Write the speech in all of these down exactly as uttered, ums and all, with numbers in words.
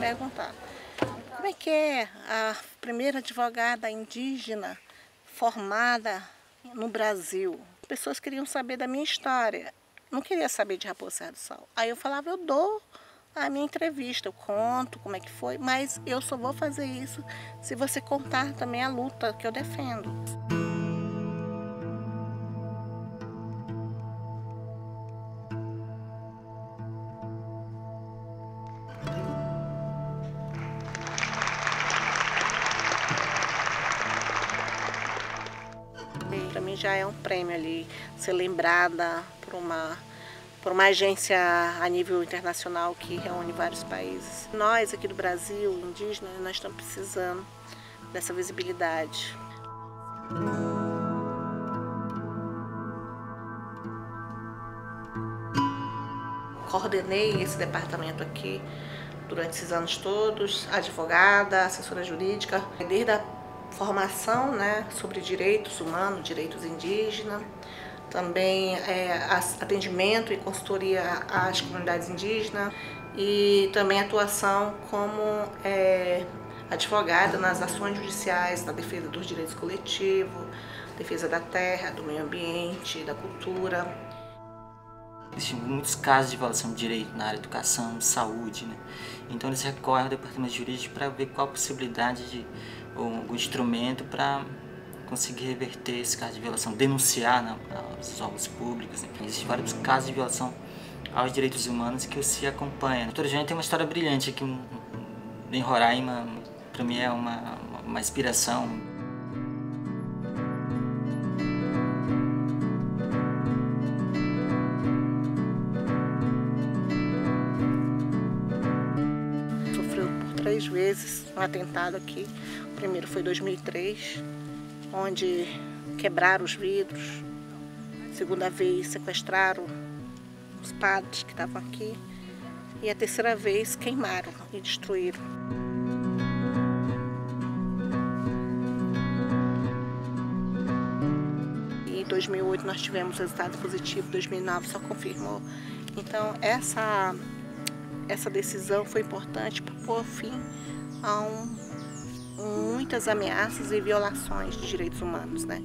Perguntar como é que é a primeira advogada indígena formada no Brasil. As pessoas queriam saber da minha história, não queria saber de Raposa Serra do Sol. Aí eu falava, eu dou a minha entrevista, eu conto como é que foi, mas eu só vou fazer isso se você contar também a luta que eu defendo. Para mim já é um prêmio ali, ser lembrada por uma, por uma agência a nível internacional que reúne vários países. Nós aqui do Brasil, indígenas, nós estamos precisando dessa visibilidade. Coordenei esse departamento aqui durante esses anos todos, advogada, assessora jurídica, desde a formação, né, sobre direitos humanos, direitos indígenas, também é, atendimento e consultoria às comunidades indígenas e também atuação como é, advogada nas ações judiciais, na defesa dos direitos coletivos, defesa da terra, do meio ambiente, da cultura. Existem muitos casos de violação de direito na área de educação, saúde, né? Então eles recorrem ao departamento jurídico para ver qual a possibilidade de ou algum instrumento para conseguir reverter esse caso de violação, denunciar, né, aos órgãos públicos. Né? Existem vários casos de violação aos direitos humanos que eu se acompanha. A doutora Jane tem uma história brilhante aqui em Roraima, para mim é uma, uma inspiração. Três vezes um atentado aqui. O primeiro foi em dois mil e três, onde quebraram os vidros. A segunda vez sequestraram os padres que estavam aqui. E a terceira vez queimaram e destruíram. E em dois mil e oito nós tivemos resultado positivo, em dois mil e nove só confirmou. Então essa... Essa decisão foi importante para pôr fim a um, muitas ameaças e violações de direitos humanos, né?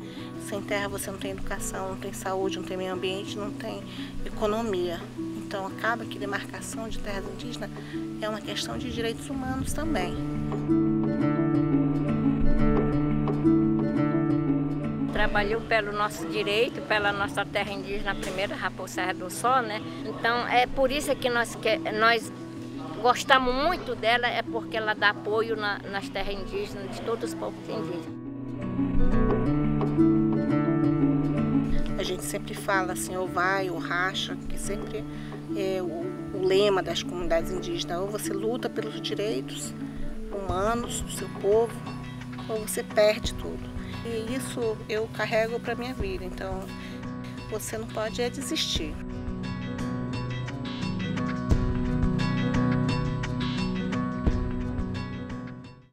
Sem terra você não tem educação, não tem saúde, não tem meio ambiente, não tem economia. Então acaba que demarcação de terras indígenas é uma questão de direitos humanos também. Trabalhou pelo nosso direito, pela nossa terra indígena, a primeira Raposa Serra do Sol, né? Então é por isso que nós, que, nós gostamos muito dela, é porque ela dá apoio na, nas terras indígenas, de todos os povos indígenas. A gente sempre fala assim, ou vai, ou racha, que sempre é o, o lema das comunidades indígenas, ou você luta pelos direitos humanos do seu povo, ou você perde tudo. E isso eu carrego para minha vida, então você não pode é desistir.